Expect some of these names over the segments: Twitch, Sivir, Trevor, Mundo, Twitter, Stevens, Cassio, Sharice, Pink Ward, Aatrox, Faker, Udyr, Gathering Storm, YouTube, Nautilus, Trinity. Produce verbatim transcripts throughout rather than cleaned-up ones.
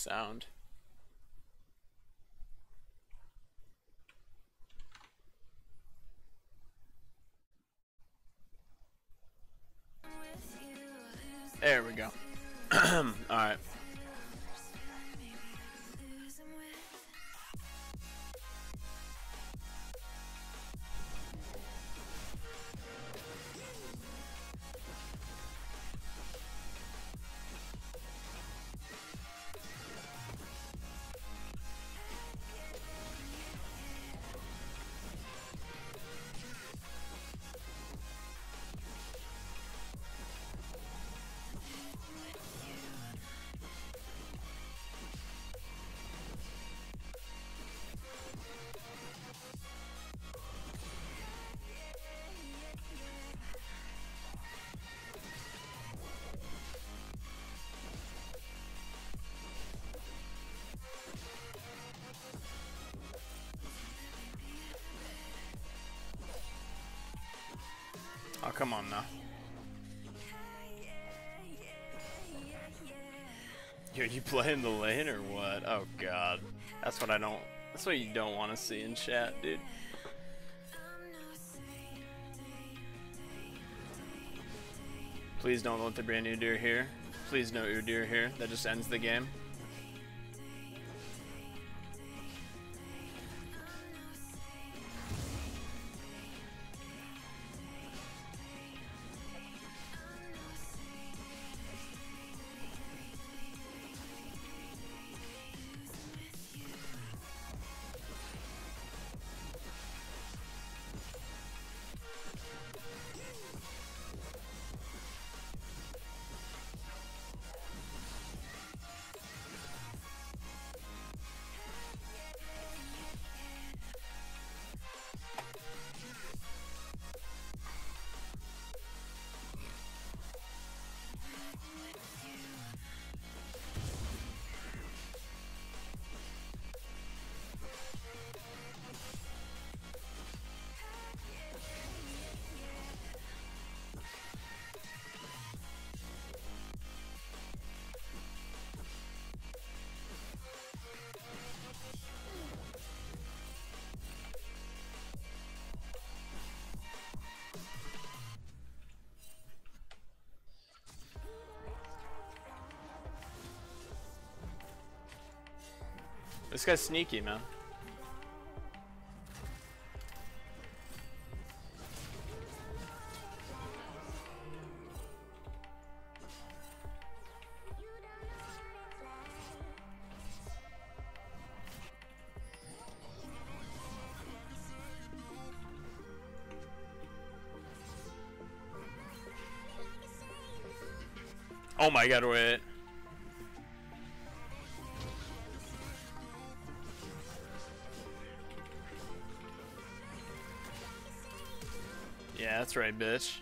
sound. There we go. Alright. Oh, come on now. Yo, you playing the lane or what? Oh god. That's what I don't that's what you don't want to see in chat, dude. Please don't let the brand new Udyr here. Please no Udyr here. That just ends the game. This guy's sneaky, man. Oh my god, wait. That's right, bitch.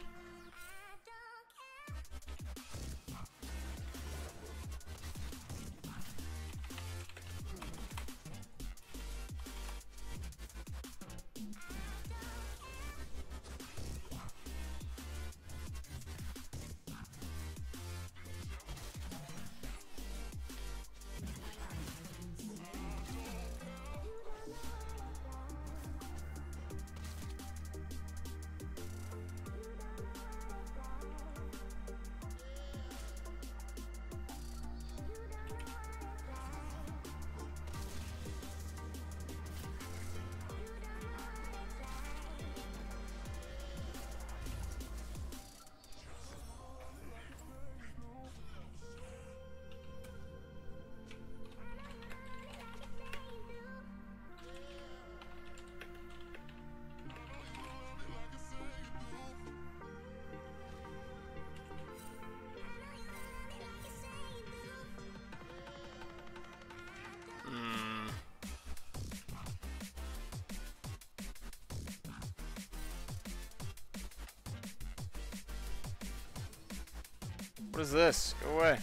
What is this? Go away.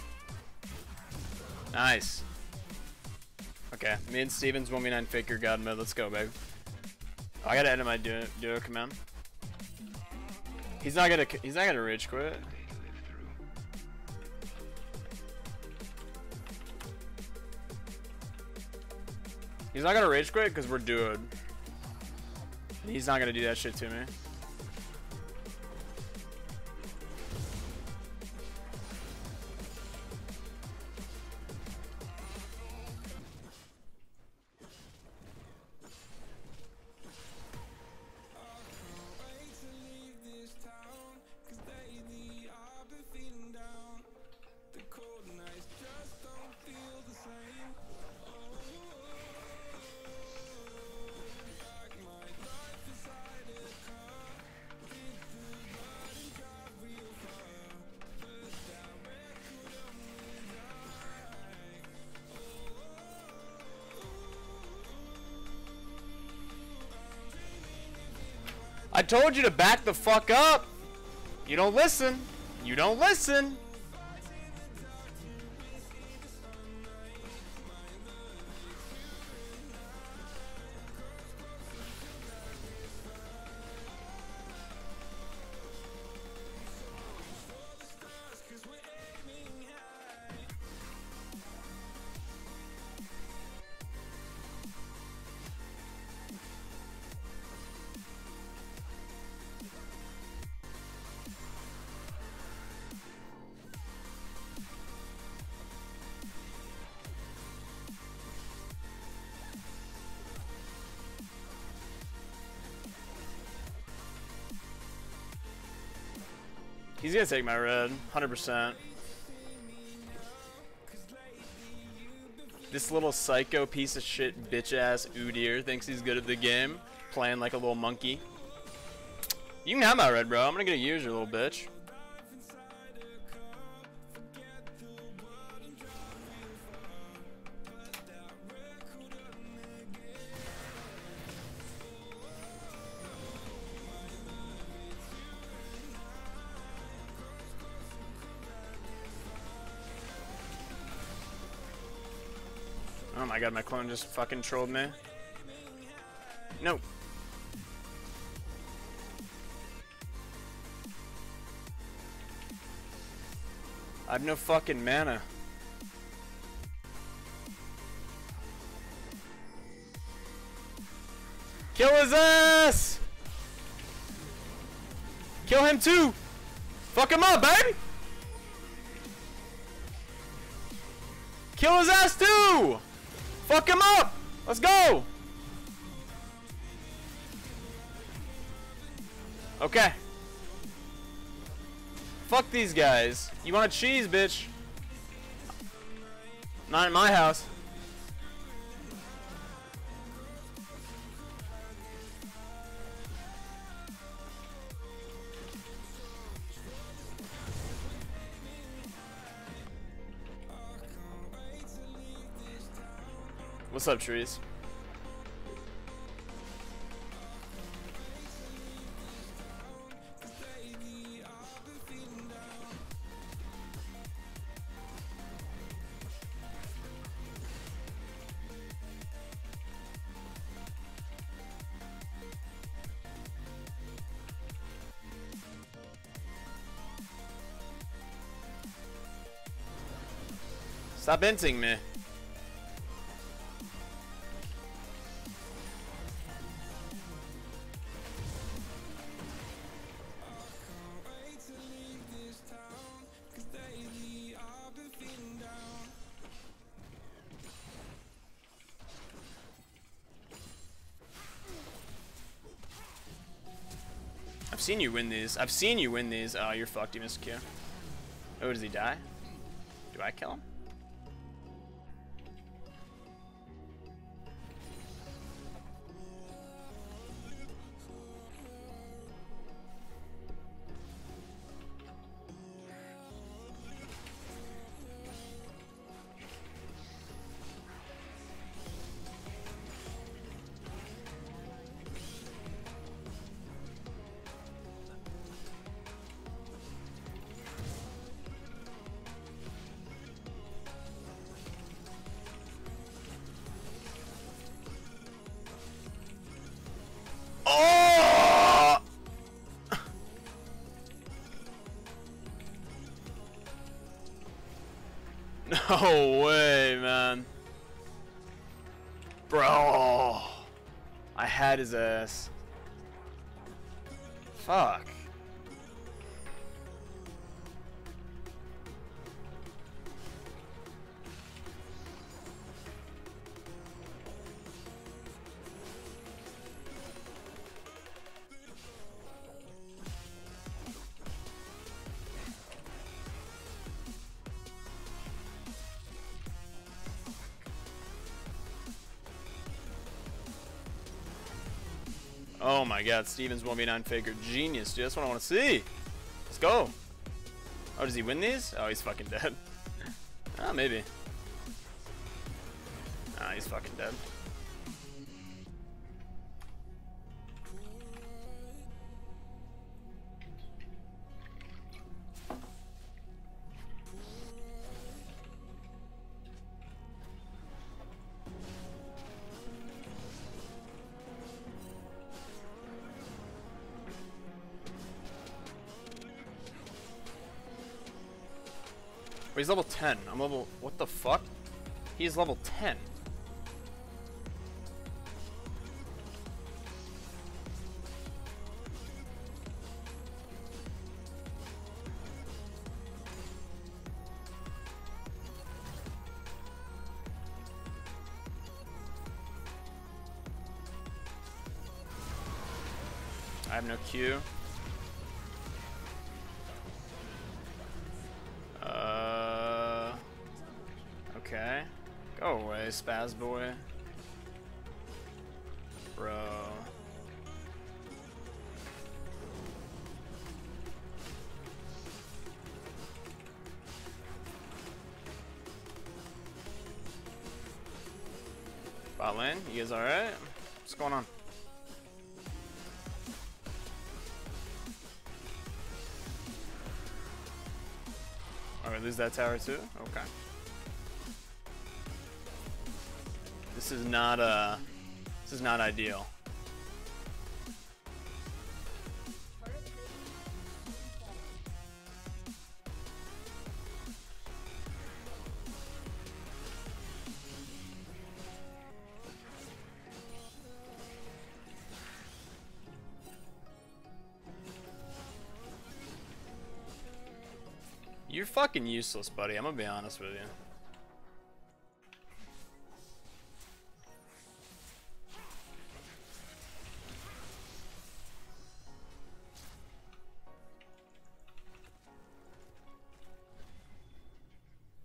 Nice. Okay, me and Stevens one v nine Faker God mode. Let's go, baby. Oh, I gotta edit my duo, duo command. He's not gonna. He's not gonna rage quit. He's not gonna rage quit because we're duoed. And he's not gonna do that shit to me. I told you to back the fuck up. You don't listen. You don't listen. He's gonna take my red, one hundred percent. This little psycho piece of shit bitch ass Udyr thinks he's good at the game, playing like a little monkey. You can have my red, bro. I'm gonna get a user, little bitch. Oh my god, my clone just fucking trolled me. No. I have no fucking mana. Kill his ass! Kill him too! Fuck him up, baby! Kill his ass too! Fuck him up! Let's go! Okay. Fuck these guys. You want a cheese, bitch? Not in my house. What's up, Sharice? Stop inting me. I've seen you win these. I've seen you win these. Oh, you're fucked. You missed Q. Oh, does he die? Do I kill him? No way, man. Bro, I had his ass. Fuck. Oh my god, Stevens one v nine Faker. Genius, dude. That's what I want to see. Let's go. Oh, does he win these? Oh, he's fucking dead. Ah, oh, maybe. Ah, oh, he's fucking dead. Wait, he's level ten. I'm level... What the fuck? He's level ten. I have no Q. Okay. Go away, spaz boy. Bro. Bot lane, you guys alright? What's going on? Alright, lose that tower too? Okay. This is not uh this is not ideal. You're fucking useless, buddy. I'm gonna be honest with you.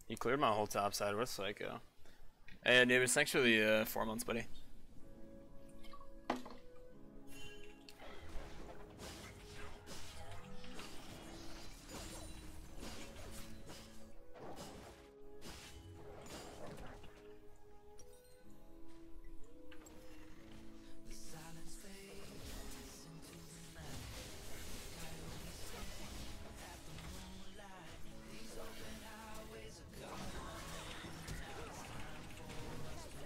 You cleared my whole top side with Psycho. Hey, David, thanks for the uh, four months, buddy.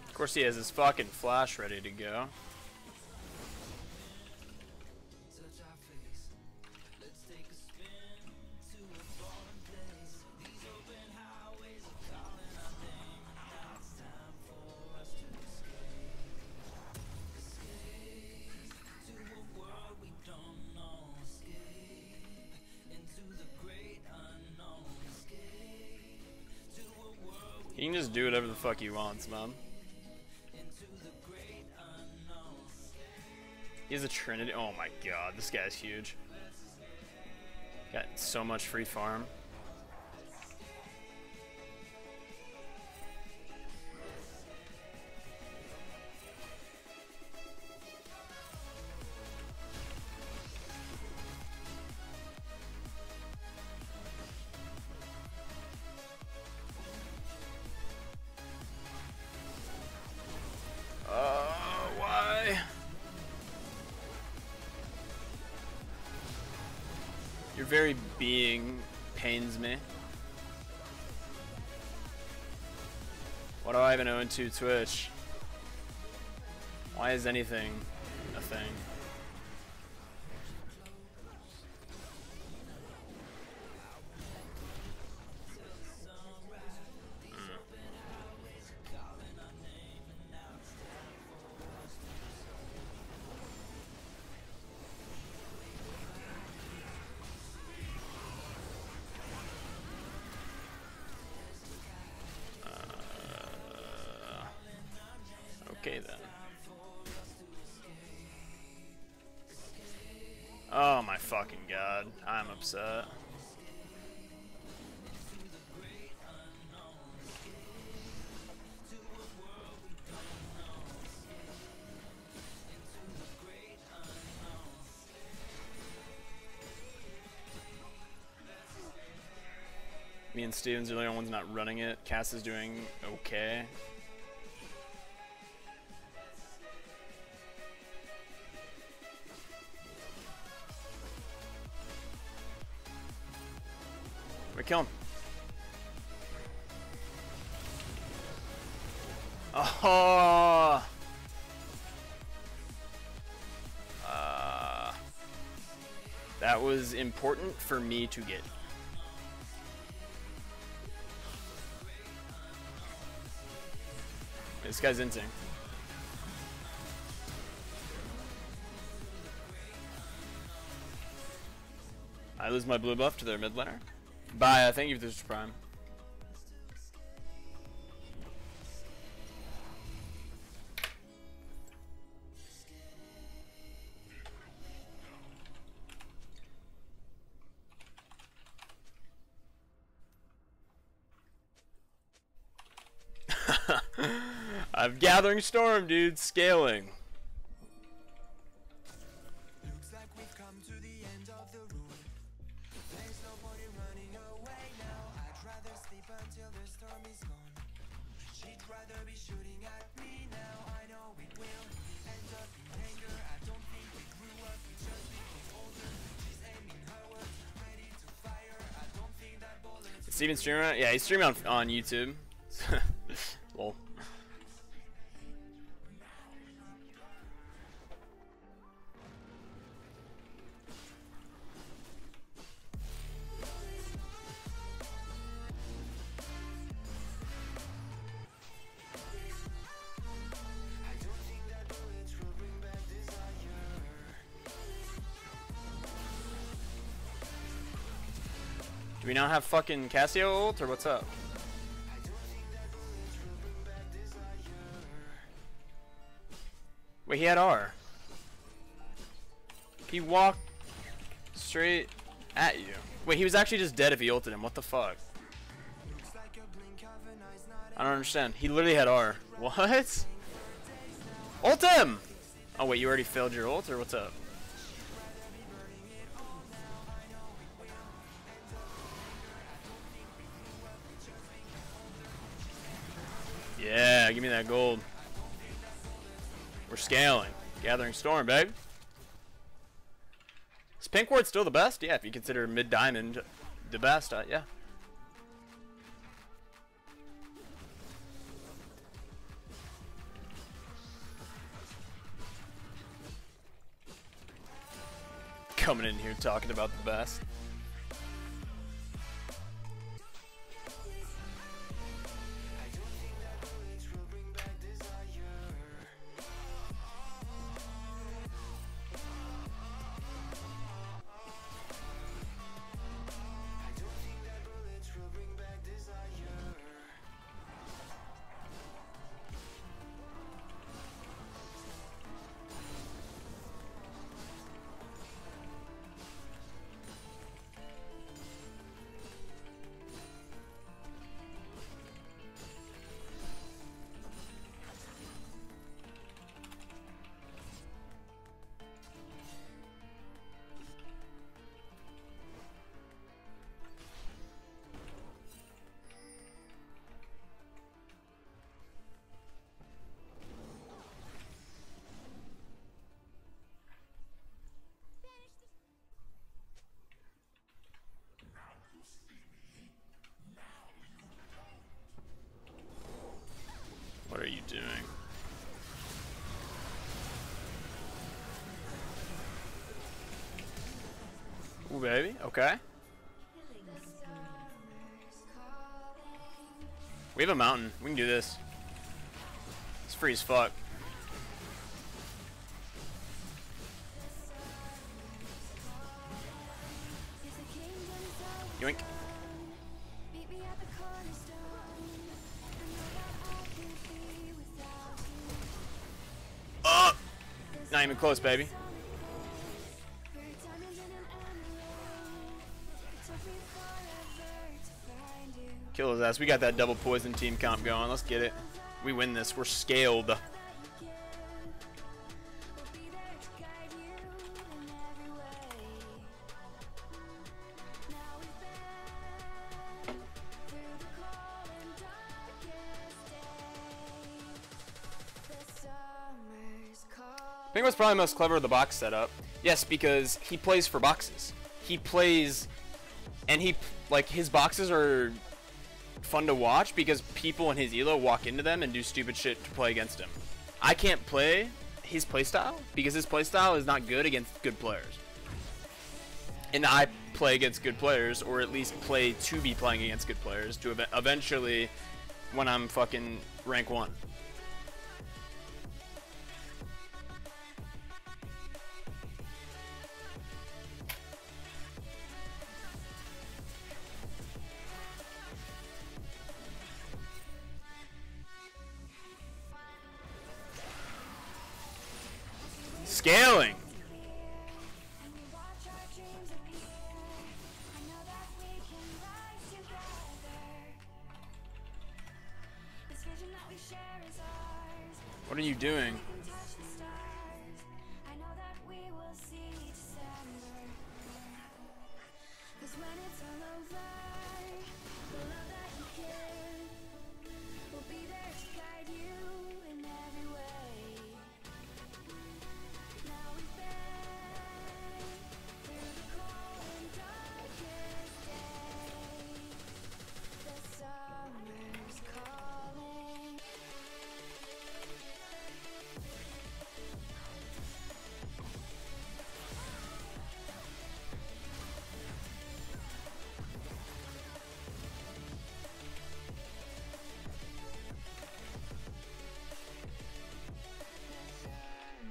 Of course he has his fucking flash ready to go. He can just do whatever the fuck he wants, man. He has a Trinity. Oh my god, this guy's huge. Got so much free farm. Your very being pains me. Why do I have an oh and two Twitch? Why is anything a thing? Mm. Okay then. Oh my fucking god, I'm upset. Me and Stevens are the only ones not running it. Cass is doing okay. We're killing. Oh. Uh, that was important for me to get. This guy's insane. I lose my blue buff to their mid laner. Bye, thank you for this prime. I've Gathering Storm, dude, scaling. Looks like we've come to the end of the road. There's no point in running away now. I'd rather sleep until the storm is gone. She'd rather be shooting at me now. I know it will end up in anger. I don't think we grew up, we just became older. She's aiming her words, ready to fire. I don't think that bullet. Steven streamer? Yeah, he's streaming on, on YouTube. Lol. Do we now have fucking Cassio ult, or what's up? Wait, he had R. He walked straight at you. Wait, he was actually just dead if he ulted him. What the fuck? I don't understand. He literally had R. What? Ult him! Oh wait, you already failed your ult, or what's up? Yeah, give me that gold. We're scaling. Gathering Storm, babe. Is Pink Ward still the best? Yeah, if you consider mid-diamond the best, uh, yeah. Coming in here talking about the best. What are you doing? Ooh, baby. Okay. We have a mountain. We can do this. It's free as fuck. Yoink. Not even close, baby. Kill his ass. We got that double poison team comp going. Let's get it. We win this. We're scaled. Pink was probably most clever of the box setup. Yes, because he plays for boxes. He plays, and he, like, his boxes are fun to watch because people in his elo walk into them and do stupid shit to play against him. I can't play his playstyle because his playstyle is not good against good players. And I play against good players, or at least play to be playing against good players, to ev- eventually when I'm fucking rank one. Scaling. What are you doing?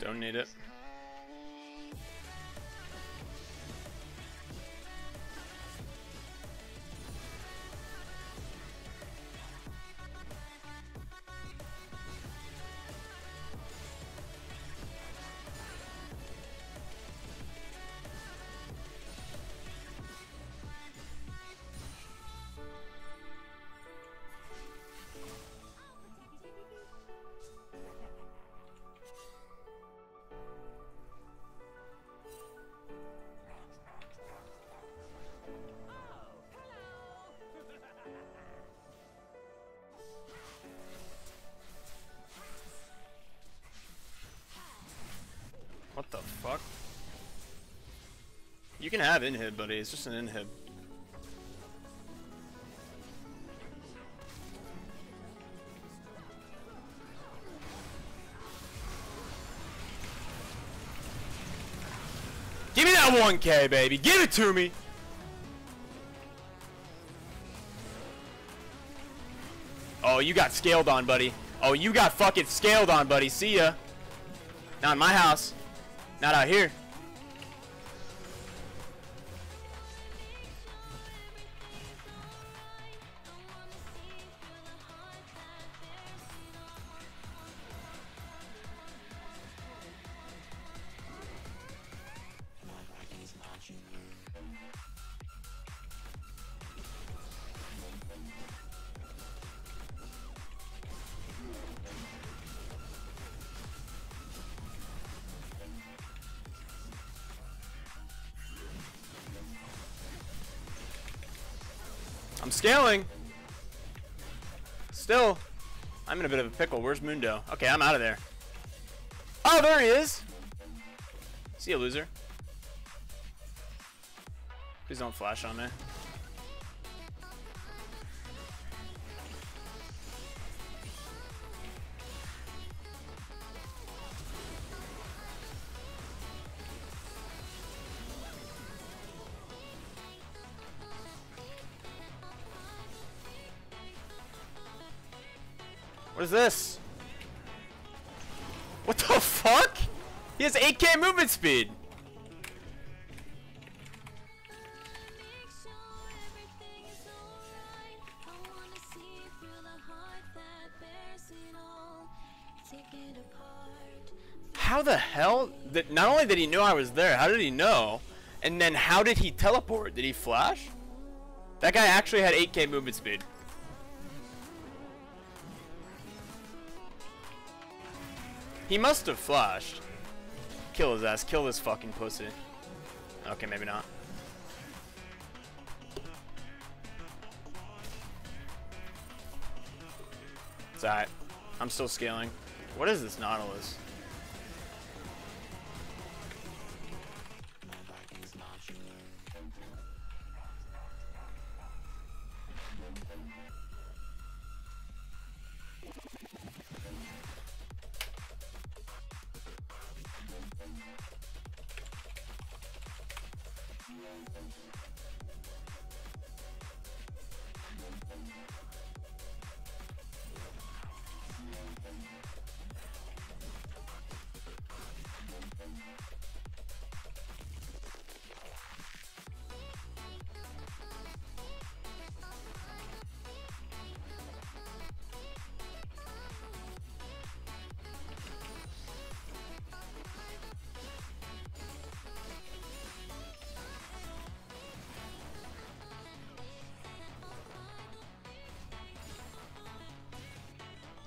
Don't need it. What the fuck? You can have inhib, buddy. It's just an inhib. Give me that one K, baby. Give it to me. Oh, you got scaled on, buddy. Oh, you got fucking scaled on, buddy. See ya. Not in my house. Not out here. I'm scaling. Still, I'm in a bit of a pickle. Where's Mundo? Okay, I'm out of there. Oh, there he is. See ya, loser. Please don't flash on me. What is this? What the fuck? He has eight K movement speed. How the hell? Did, not only did he know I was there, how did he know? And then how did he teleport? Did he flash? That guy actually had eight K movement speed. He must have flashed. Kill his ass. Kill this fucking pussy. Okay, maybe not. It's alright. I'm still scaling. What is this Nautilus?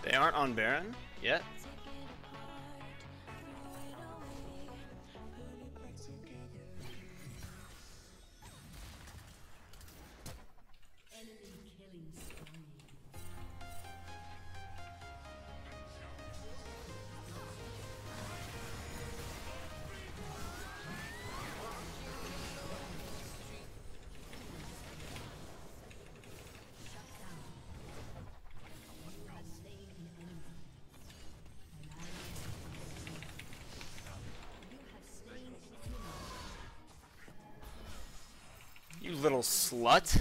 They aren't on Baron yet. You little slut.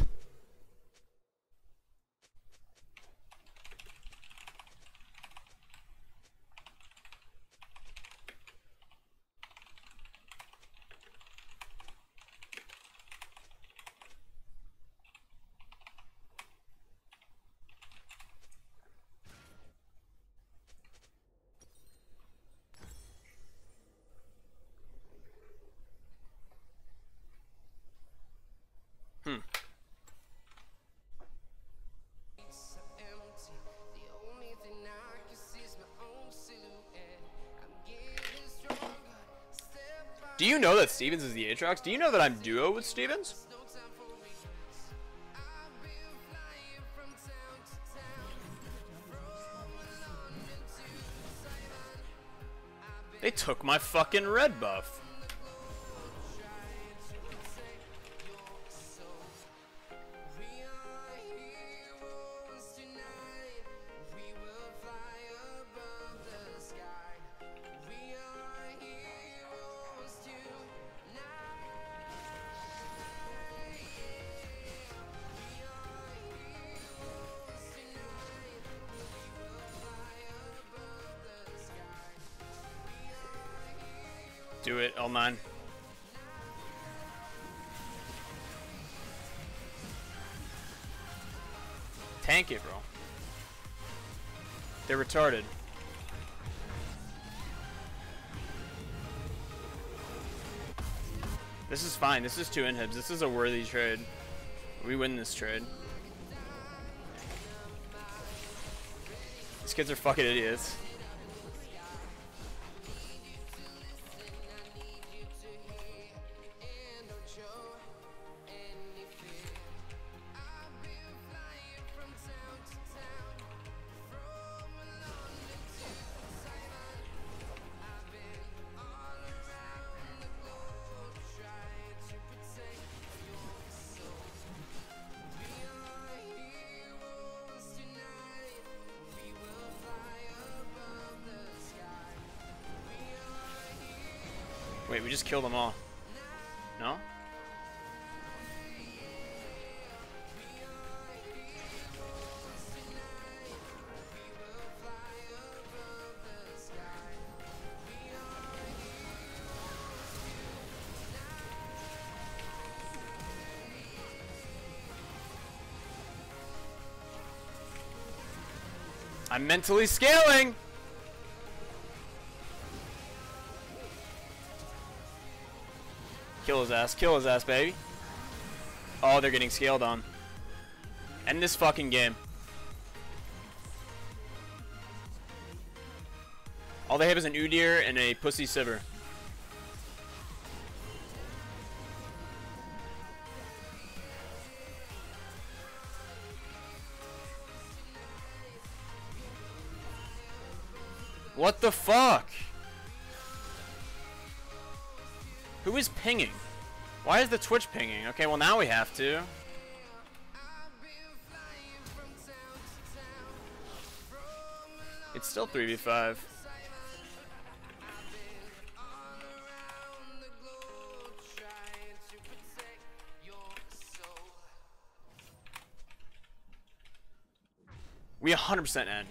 Do you know that Stevens is the Aatrox? Do you know that I'm duo with Stevens? They took my fucking red buff. Do it, all mine. Tank it, bro. They're retarded. This is fine. This is two inhibs. This is a worthy trade. We win this trade. These kids are fucking idiots. Wait, we just killed them all. No? I'm mentally scaling! Kill his ass. Kill his ass, baby. Oh, they're getting scaled on. End this fucking game. All they have is an Udyr and a pussy Sivir. What the fuck? Who is pinging? Why is the Twitch pinging? Okay, well now we have to. It's still three v five. We one hundred percent end.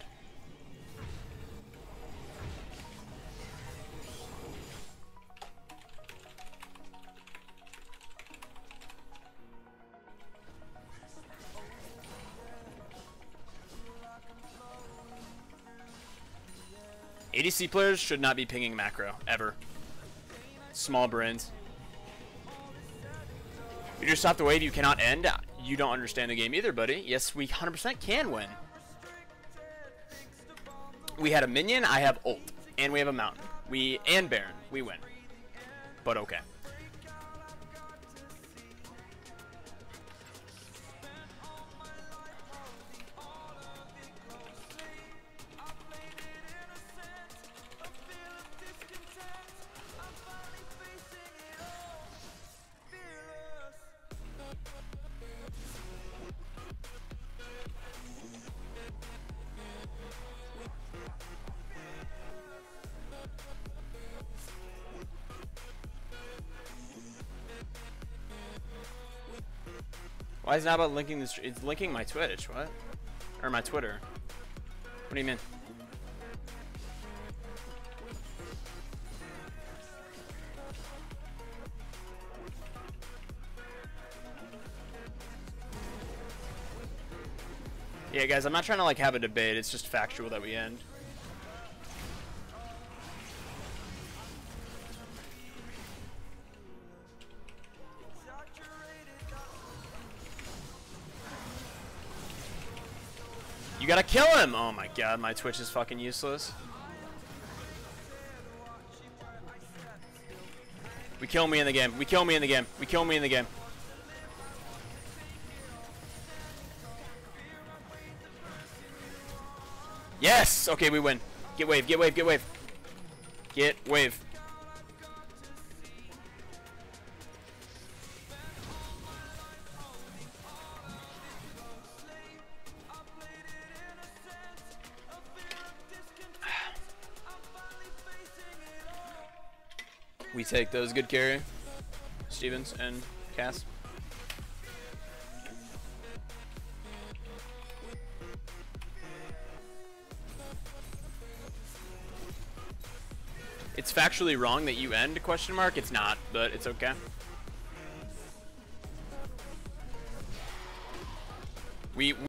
A D C players should not be pinging macro, ever. Small brains. You just stop the wave, you cannot end. You don't understand the game either, buddy. Yes, we one hundred percent can win. We had a minion, I have ult, and we have a mountain. We, and Baron, we win. But okay. Why is it not about linking this? It's linking my Twitch, what? Or my Twitter. What do you mean? Yeah, guys, I'm not trying to like have a debate. It's just factual that we end. You gotta kill him! Oh my god, my Twitch is fucking useless. We kill me in the game. We kill me in the game. We kill me in the game. Yes! Okay, we win. Get wave, get wave, get wave. Get wave. We take those. Good carry, Stevens and Cass. It's factually wrong that you end, question mark. It's not, but it's okay. We, we